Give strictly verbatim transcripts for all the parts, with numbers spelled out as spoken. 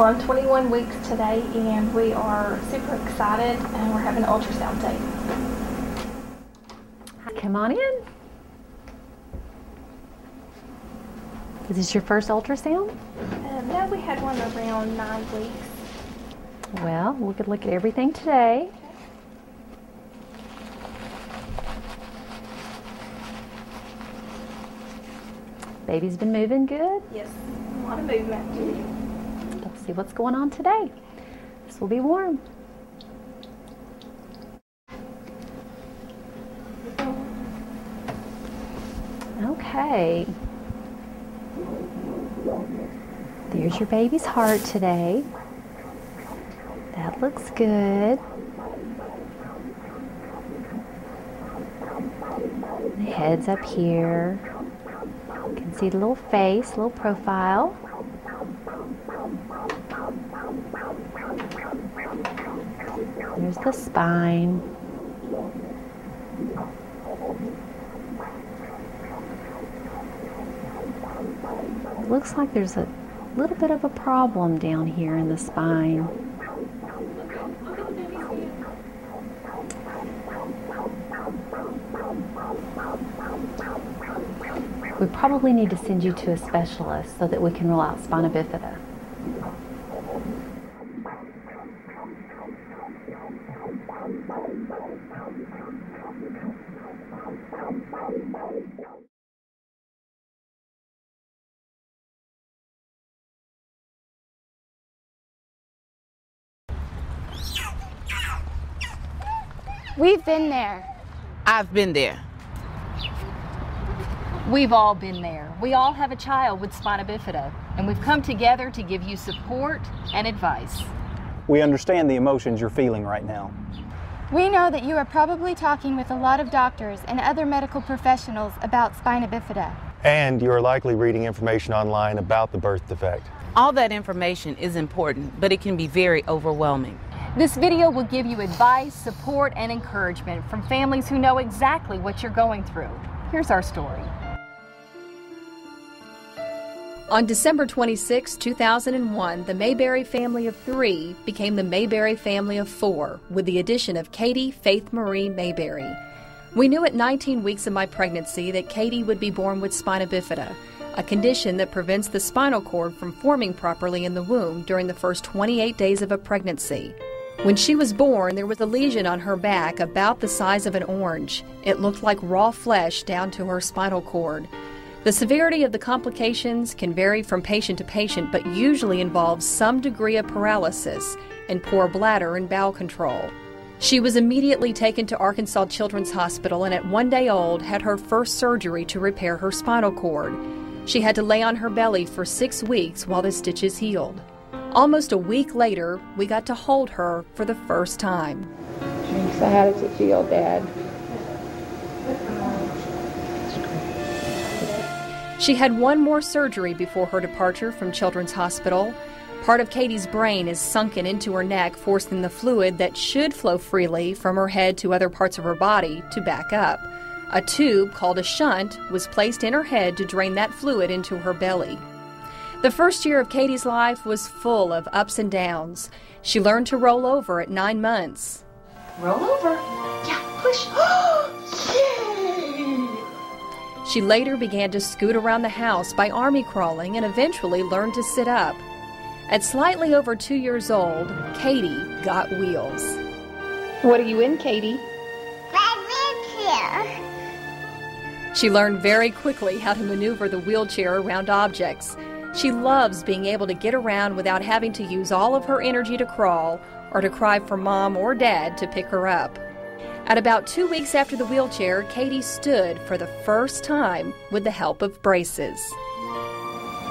Well, I'm twenty-one weeks today, and we are super excited, and we're having an ultrasound day. Come on in. Is this your first ultrasound? Um, no, we had one around nine weeks. Well, we could look at everything today. Okay. Baby's been moving good? Yes, a lot of movement. Let's see what's going on today. This will be warm. Okay. There's your baby's heart today. That looks good. The head's up here. You can see the little face, little profile. There's the spine. It looks like there's a little bit of a problem down here in the spine. We probably need to send you to a specialist so that we can rule out spina bifida. We've been there. I've been there. We've all been there. We all have a child with spina bifida, and we've come together to give you support and advice. We understand the emotions you're feeling right now. We know that you are probably talking with a lot of doctors and other medical professionals about spina bifida. And you are likely reading information online about the birth defect. All that information is important, but it can be very overwhelming. This video will give you advice, support, and encouragement from families who know exactly what you're going through. Here's our story. On December twenty-sixth, two thousand one, the Mayberry family of three became the Mayberry family of four with the addition of Katie Faith Marie Mayberry. We knew at nineteen weeks of my pregnancy that Katie would be born with spina bifida, a condition that prevents the spinal cord from forming properly in the womb during the first twenty-eight days of a pregnancy. When she was born, there was a lesion on her back about the size of an orange. It looked like raw flesh down to her spinal cord. The severity of the complications can vary from patient to patient, but usually involves some degree of paralysis and poor bladder and bowel control. She was immediately taken to Arkansas Children's Hospital and at one day old had her first surgery to repair her spinal cord. She had to lay on her belly for six weeks while the stitches healed. Almost a week later, we got to hold her for the first time. So how does it feel, Dad? She had one more surgery before her departure from Children's Hospital. Part of Katie's brain is sunken into her neck, forcing the fluid that should flow freely from her head to other parts of her body to back up. A tube called a shunt was placed in her head to drain that fluid into her belly. The first year of Katie's life was full of ups and downs. She learned to roll over at nine months. Roll over? Yeah, push. Yay! She later began to scoot around the house by army crawling and eventually learned to sit up. At slightly over two years old, Katie got wheels. What are you in, Katie? My wheelchair. She learned very quickly how to maneuver the wheelchair around objects. She loves being able to get around without having to use all of her energy to crawl or to cry for Mom or Dad to pick her up. At about two weeks after the wheelchair, Katie stood for the first time with the help of braces.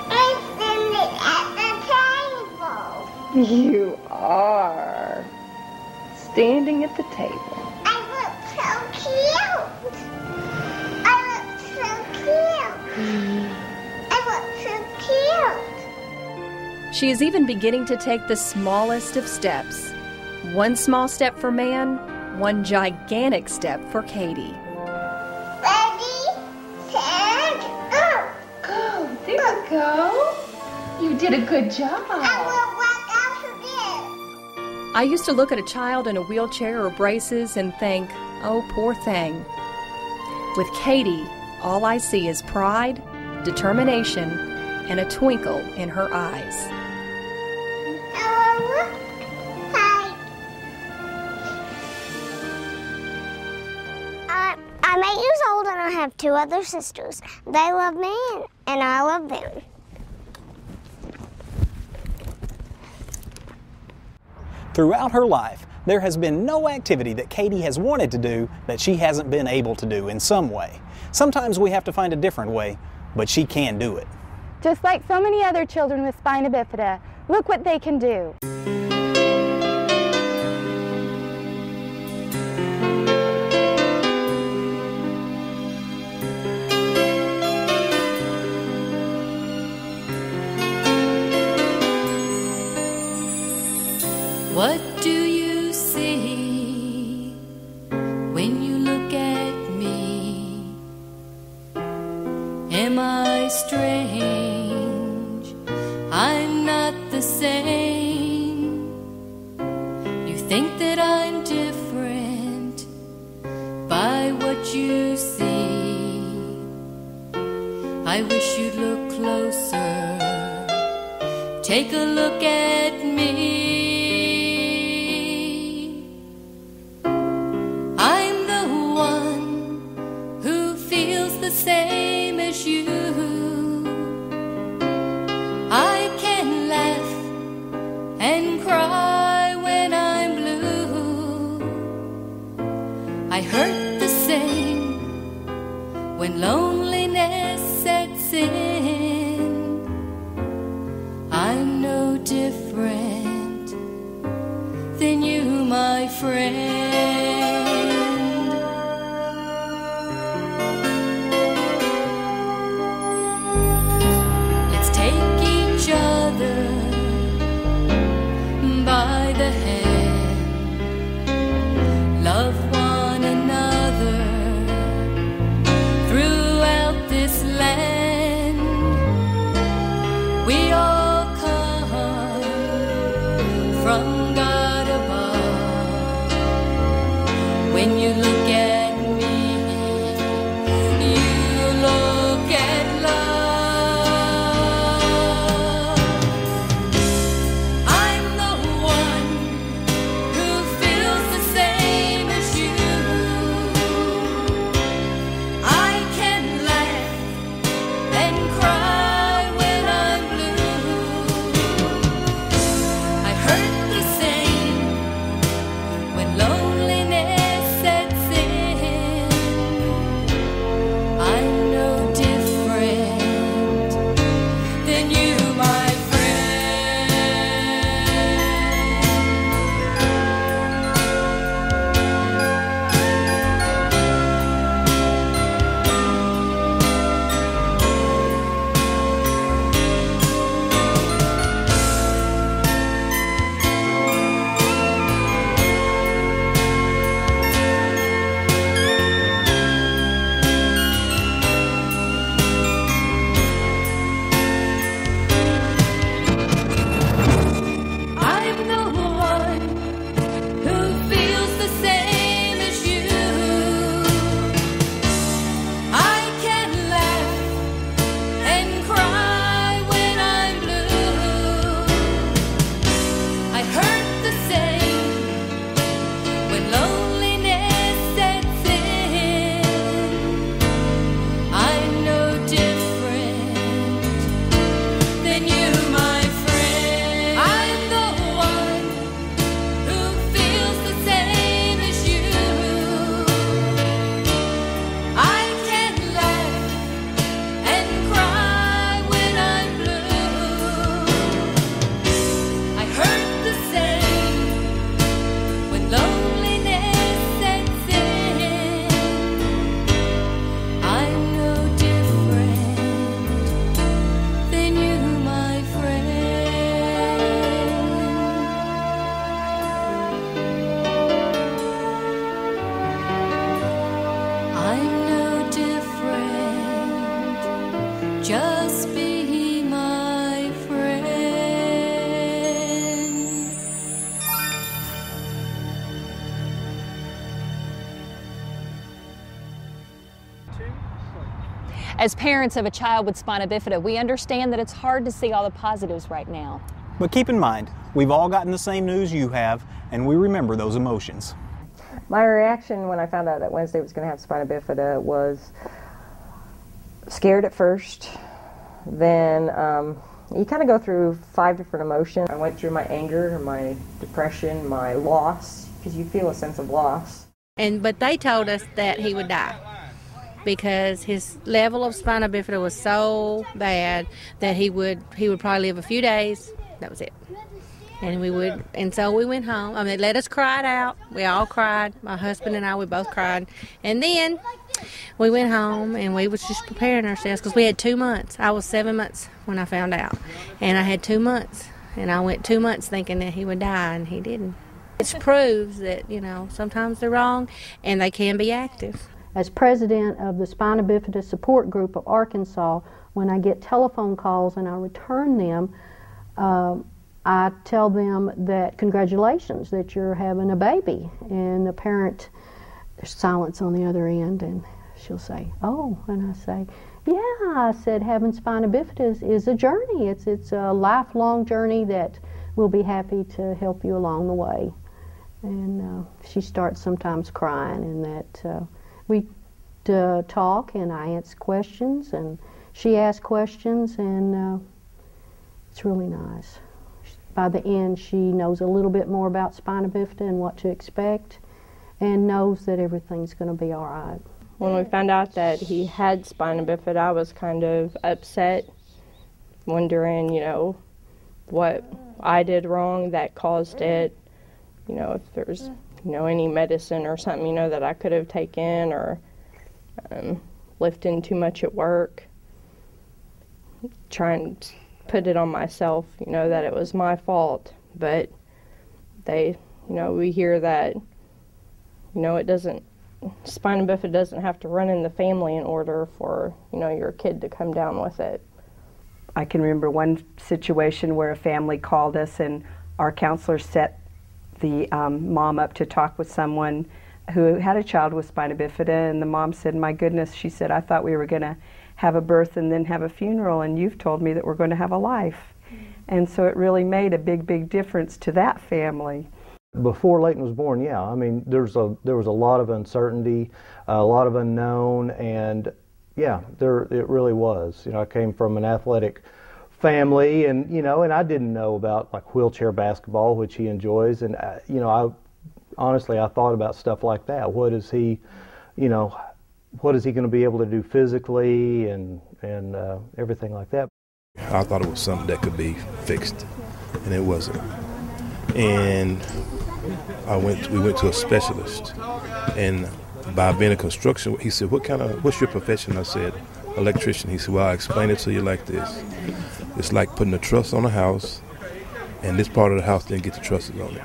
I'm standing at the table. You are standing at the table. I look so cute. She is even beginning to take the smallest of steps. One small step for man, one gigantic step for Katie. Ready, set, go! Go, there you go. You did a good job. I will walk I used to look at a child in a wheelchair or braces and think, oh, poor thing. With Katie, all I see is pride, determination, and a twinkle in her eyes. Uh, I'm eight years old and I have two other sisters. They love me and I love them. Throughout her life, there has been no activity that Katie has wanted to do that she hasn't been able to do in some way. Sometimes we have to find a different way, but she can do it. Just like so many other children with spina bifida, look what they can do. What do you see when you look at me? Am I strange? I'm not the same. You think that I'm different by what you see. I wish you'd look closer. Take a look at me. Same as you, I can laugh and cry when I'm blue. I hurt the same when loneliness sets in. I'm no different than you, my friend. As parents of a child with spina bifida, we understand that it's hard to see all the positives right now. But keep in mind, we've all gotten the same news you have, and we remember those emotions. My reaction when I found out that Wednesday was going to have spina bifida was scared at first. Then um, you kind of go through five different emotions. I went through my anger, my depression, my loss, because you feel a sense of loss. And but they told us that he would die because his level of spina bifida was so bad that he would he would probably live a few days. That was it. And we would, and so we went home. I mean, they let us cry it out. We all cried. My husband and I, we both cried. And then we went home, and we was just preparing ourselves because we had two months. I was seven months when I found out, and I had two months. And I went two months thinking that he would die, and he didn't. It proves that, you know, sometimes they're wrong, and they can be active. As president of the Spina Bifida Support Group of Arkansas, when I get telephone calls and I return them, uh, I tell them that congratulations that you're having a baby, and the parent, there's silence on the other end, and she'll say, oh, and I say, yeah, I said having spina bifida is, is a journey. It's, it's a lifelong journey that we'll be happy to help you along the way. And uh, she starts sometimes crying, and that uh, we uh, talk, and I answer questions, and she asks questions, and uh, it's really nice. By the end, she knows a little bit more about spina bifida and what to expect, and knows that everything's going to be all right. When we found out that he had spina bifida, I was kind of upset, wondering, you know, what I did wrong that caused it, you know, if there was, you know, any medicine or something, you know, that I could have taken, or um, lifting too much at work, trying to put it on myself, you know, that it was my fault. But they, you know, we hear that, you know, it doesn't, spina bifida doesn't have to run in the family in order for, you know, your kid to come down with it. I can remember one situation where a family called us, and our counselor set the um, mom up to talk with someone who had a child with spina bifida, and the mom said, my goodness, she said, I thought we were going to have a birth and then have a funeral, and you've told me that we're going to have a life. Mm-hmm. And so it really made a big, big difference to that family. Before Leighton was born, yeah, I mean, there's a, there was a lot of uncertainty, a lot of unknown, and yeah, there it really was. You know, I came from an athletic family, and, you know, and I didn't know about, like, wheelchair basketball, which he enjoys, and, I, you know, I honestly, I thought about stuff like that. What is he, you know, what is he going to be able to do physically, and, and uh, everything like that. I thought it was something that could be fixed, and it wasn't. And I went, we went to a specialist, and by being a construction, he said, what kind of, what's your profession? I said, electrician. He said, well, I'll explain it to you like this. It's like putting a truss on a house, and this part of the house didn't get the trusses on it.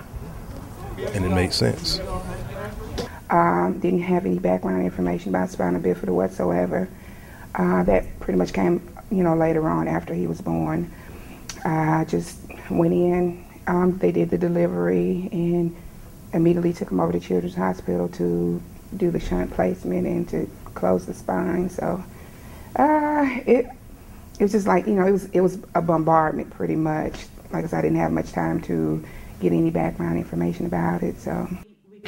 And it made sense. Um, didn't have any background information about spina bifida whatsoever. Uh, that pretty much came, you know, later on after he was born. I uh, just went in, um, they did the delivery, and immediately took him over to Children's Hospital to do the shunt placement and to close the spine. So uh, it, it was just like, you know, it was, it was a bombardment pretty much. Like I said, I didn't have much time to get any background information about it, so.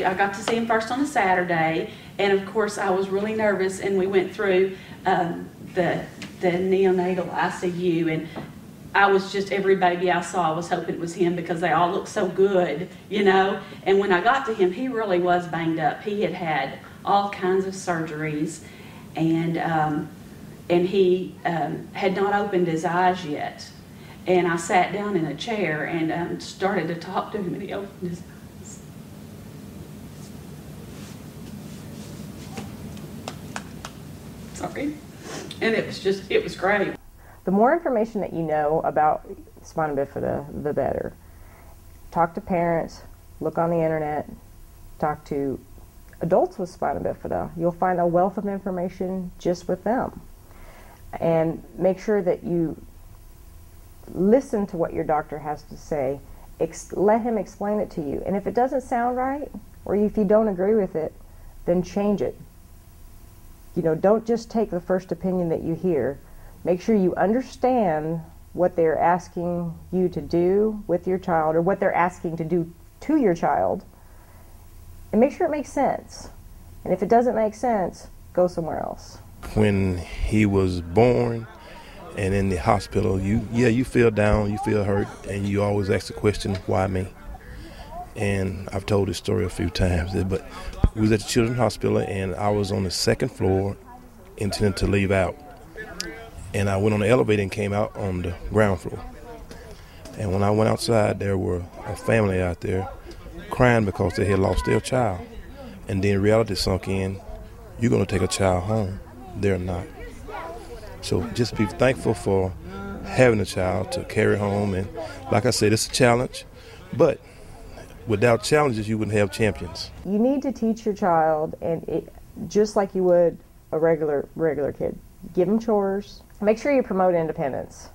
I got to see him first on a Saturday, and of course I was really nervous, and we went through um, the, the neonatal I C U, and I was just, every baby I saw, I was hoping it was him because they all looked so good, you know. And when I got to him, he really was banged up. He had had all kinds of surgeries, and, um, and he um, had not opened his eyes yet. And I sat down in a chair and um, started to talk to him, and he opened his eyes. Sorry. And it was just, it was great. The more information that you know about spina bifida, the better. Talk to parents, look on the internet, talk to adults with spina bifida. You'll find a wealth of information just with them. And make sure that you listen to what your doctor has to say. Ex- let him explain it to you. And if it doesn't sound right, or if you don't agree with it, then change it. you know, don't just take the first opinion that you hear. Make sure you understand what they're asking you to do with your child, or what they're asking to do to your child, and make sure it makes sense. And if it doesn't make sense, go somewhere else. When he was born and in the hospital, you yeah, you feel down, you feel hurt, and you always ask the question, why me? And I've told this story a few times, but we was at the Children's Hospital, and I was on the second floor intending to leave out. And I went on the elevator and came out on the ground floor. And when I went outside, there were a family out there crying because they had lost their child. And then reality sunk in, you're going to take a child home. They're not. So just be thankful for having a child to carry home. And like I said, it's a challenge. But without challenges, you wouldn't have champions. You need to teach your child, and it, just like you would a regular, regular kid. Give them chores. Make sure you promote independence.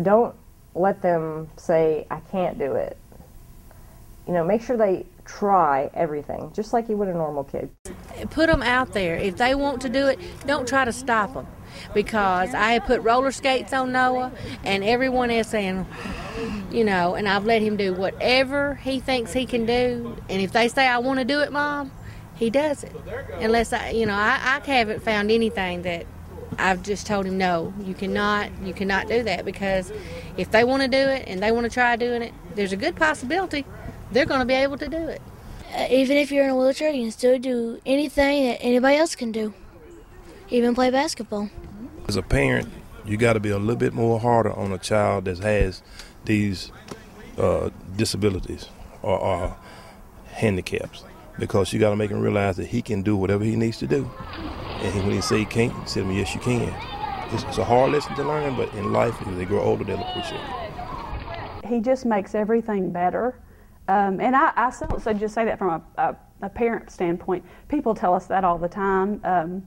Don't let them say, I can't do it. You know, make sure they try everything, just like you would a normal kid. Put them out there. If they want to do it, don't try to stop them. Because I had put roller skates on Noah, and everyone is saying, you know, and I've let him do whatever he thinks he can do. And if they say, I want to do it, Mom, he does it. Unless, I, you know, I, I haven't found anything that I've just told him, no, you cannot, you cannot do that, because if they want to do it and they want to try doing it, there's a good possibility they're going to be able to do it. Uh, even if you're in a wheelchair, you can still do anything that anybody else can do, even play basketball. As a parent, you got to be a little bit more harder on a child that has these uh, disabilities or, or handicaps, because you got to make him realize that he can do whatever he needs to do. And when he say he can't, he said, yes, you can. It's, it's a hard lesson to learn, but in life, as they grow older, they'll appreciate it. He just makes everything better. Um, and I, I so, so just say that from a, a, a parent standpoint. People tell us that all the time. Um,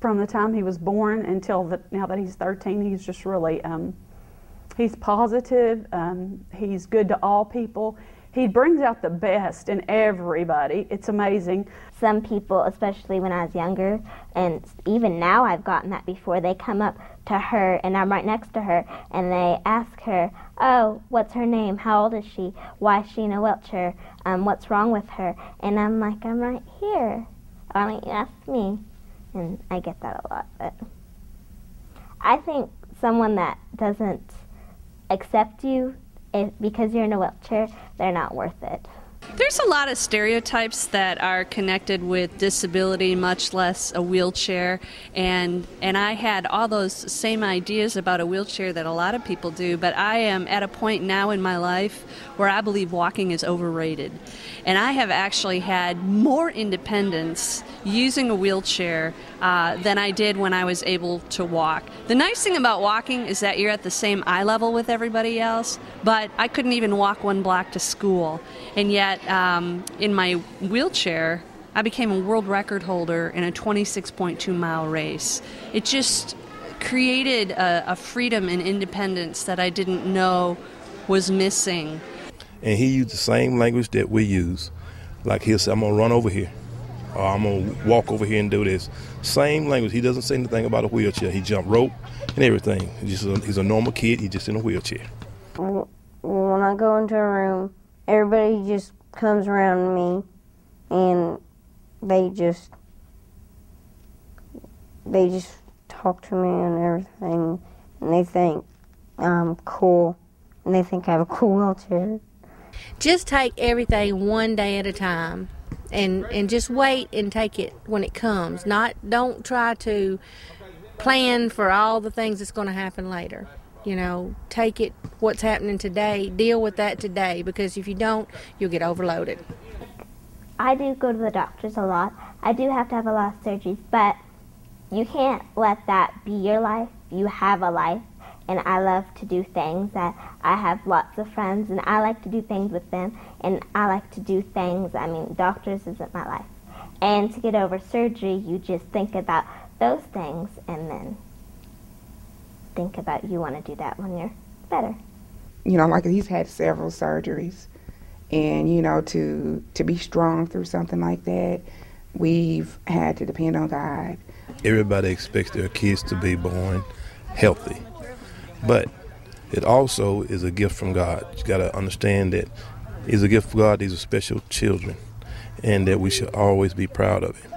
from the time he was born until the, now that he's thirteen, he's just really, um, he's positive. Um, he's good to all people. He brings out the best in everybody. It's amazing. Some people, especially when I was younger, and even now I've gotten that before, they come up to her, and I'm right next to her, and they ask her, oh, what's her name? How old is she? Why is she in a wheelchair? Um, what's wrong with her? And I'm like, I'm right here. Why don't you ask me? And I get that a lot. But I think someone that doesn't accept you, if, because you're in a wheelchair, they're not worth it. There's a lot of stereotypes that are connected with disability, much less a wheelchair, and and I had all those same ideas about a wheelchair that a lot of people do, but I am at a point now in my life where I believe walking is overrated. And I have actually had more independence using a wheelchair uh, than I did when I was able to walk. The nice thing about walking is that you're at the same eye level with everybody else, but I couldn't even walk one block to school, and yet Um, in my wheelchair, I became a world record holder in a twenty-six point two mile race. It just created a, a freedom and independence that I didn't know was missing. And he used the same language that we use. Like he'll say, I'm going to run over here, or I'm going to walk over here and do this. Same language. He doesn't say anything about a wheelchair. He jumped rope and everything. He's just a, he's a normal kid. He's just in a wheelchair. When I go into a room, everybody just comes around me, and they just, they just talk to me and everything, and they think I'm cool, and they think I have a cool wheelchair. Just take everything one day at a time, and, and just wait and take it when it comes. Not, don't try to plan for all the things that's going to happen later. You know, take it, what's happening today, deal with that today, because if you don't, you'll get overloaded. I do go to the doctors a lot. I do have to have a lot of surgeries, but you can't let that be your life. You have a life, and I love to do things. That I have lots of friends, and I like to do things with them, and I like to do things. I mean, doctors isn't my life. And to get over surgery, you just think about those things, and then think about you want to do that when you're better. You know, like he's had several surgeries, and you know, to to be strong through something like that, we've had to depend on God. Everybody expects their kids to be born healthy, but it also is a gift from God. You got to understand that it's a gift from God. These are special children, and that we should always be proud of it.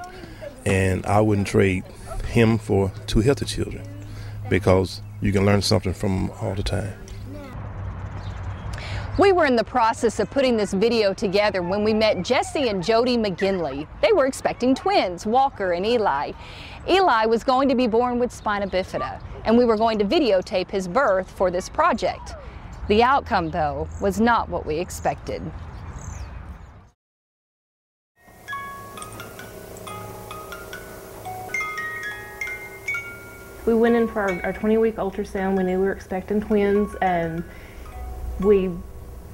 And I wouldn't trade him for two healthy children, because you can learn something from him all the time. We were in the process of putting this video together when we met Jesse and Jody McGinley. They were expecting twins, Walker and Eli. Eli was going to be born with spina bifida, and we were going to videotape his birth for this project. The outcome, though, was not what we expected. We went in for our twenty-week ultrasound. We knew we were expecting twins, and we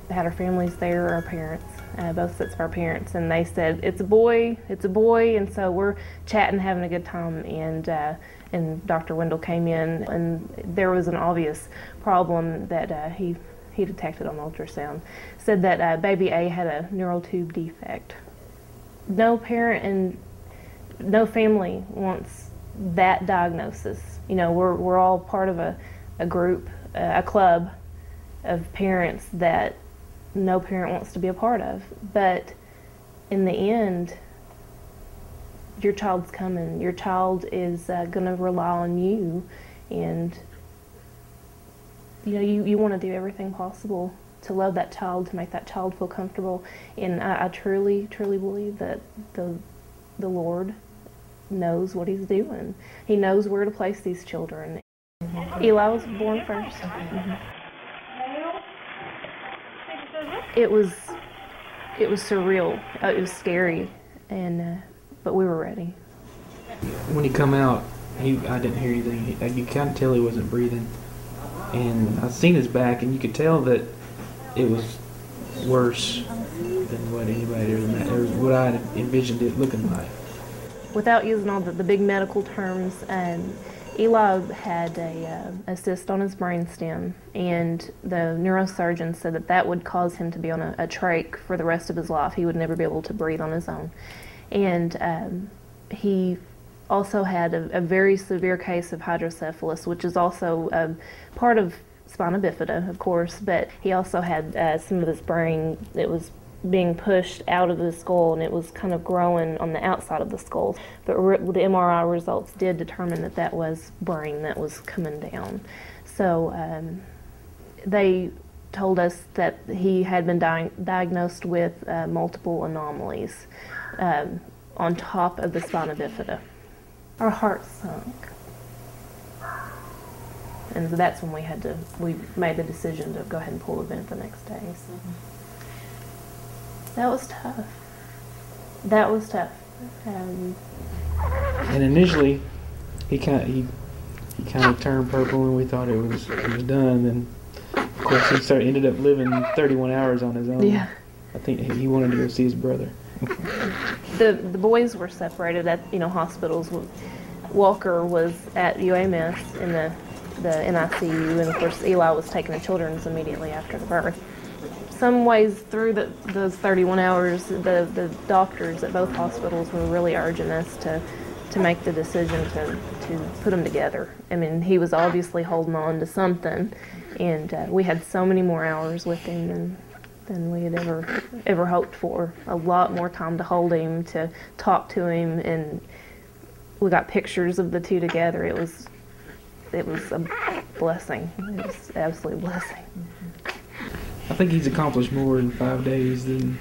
had our families there, our parents, uh, both sets of our parents, and they said, it's a boy, it's a boy, and so we're chatting, having a good time, and uh, and Doctor Wendell came in, and there was an obvious problem that uh, he, he detected on ultrasound. Said that uh, baby A had a neural tube defect. No parent and no family wants that diagnosis. You know, we're, we're all part of a, a group, uh, a club of parents that no parent wants to be a part of, but in the end, your child's coming. Your child is uh, going to rely on you, and you know you, you want to do everything possible to love that child, to make that child feel comfortable. And I, I truly, truly believe that the the Lord knows what He's doing. He knows where to place these children. Mm-hmm. Eli was born first. Mm-hmm. It was, it was surreal. Uh, it was scary, and uh, but we were ready. When he come out, he I didn't hear anything. He, you kind of tell he wasn't breathing, and I seen his back, and you could tell that it was worse than what anybody ever, or what I envisioned it looking like. Without using all the, the big medical terms, um, Eli had a, uh, a cyst on his brain stem, and the neurosurgeon said that that would cause him to be on a, a trach for the rest of his life. He would never be able to breathe on his own. And um, he also had a, a very severe case of hydrocephalus, which is also um, part of spina bifida, of course, but he also had uh, some of his brain that was being pushed out of the skull, and it was kind of growing on the outside of the skull. But re the M R I results did determine that that was brain that was coming down. So um, they told us that he had been di diagnosed with uh, multiple anomalies um, on top of the spina bifida. Our hearts sunk. And so that's when we had to, we made the decision to go ahead and pull the vent the next day. So. That was tough. That was tough. Um, and initially, he kind of he, he kind of turned purple, and we thought it was it was done. And of course, he started ended up living thirty-one hours on his own. Yeah. I think he wanted to go see his brother. the the boys were separated at you know hospitals. Walker was at U A M S in the the N I C U, and of course, Eli was taken to Children's immediately after the birth. Some ways through the, those thirty-one hours, the, the doctors at both hospitals were really urging us to, to make the decision to, to put them together. I mean, he was obviously holding on to something, and uh, we had so many more hours with him than, than we had ever, ever hoped for. A lot more time to hold him, to talk to him, and we got pictures of the two together. It was, it was a blessing. It was an absolute blessing. I think he's accomplished more in five days than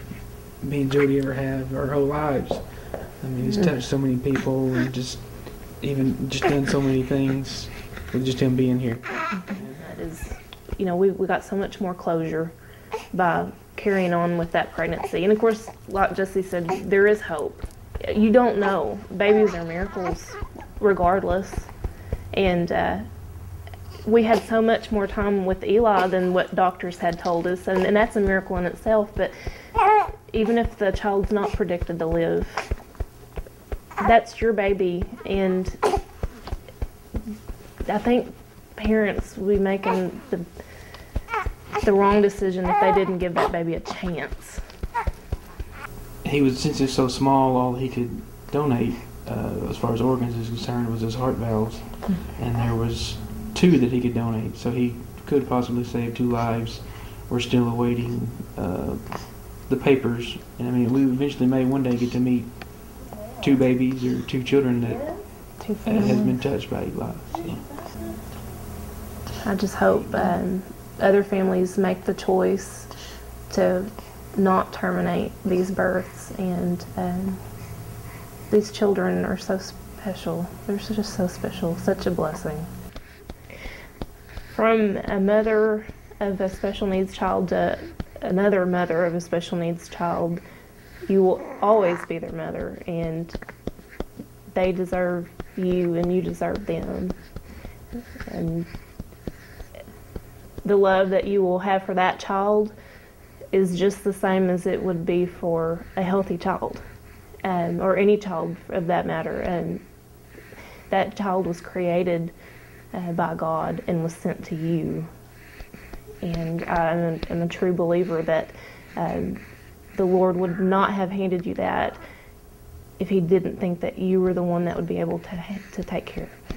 me and Jody ever have our whole lives. I mean, he's touched so many people, and just even just done so many things with just him being here. That is, you know, we we got so much more closure by carrying on with that pregnancy. And of course, like Jesse said, there is hope. You don't know. Babies are miracles, regardless, and. Uh, We had so much more time with Eli than what doctors had told us, and, and that's a miracle in itself, but even if the child's not predicted to live, that's your baby, and I think parents would be making the, the wrong decision if they didn't give that baby a chance. He was, since he was so small, all he could donate, uh, as far as organs is concerned, was his heart valves, and there was two that he could donate, so he could possibly save two lives. We're still awaiting uh, the papers, and I mean, we eventually may one day get to meet two babies or two children that two uh, has been touched by Eli. So. I just hope um, other families make the choice to not terminate these births, and um, these children are so special. They're just so special, such a blessing. From a mother of a special needs child to another mother of a special needs child, you will always be their mother, and they deserve you and you deserve them. And the love that you will have for that child is just the same as it would be for a healthy child, um, or any child of that matter. And that child was created uh, by God and was sent to you. And I'm a, I'm a true believer that um, the Lord would not have handed you that if He didn't think that you were the one that would be able to, to take care of it.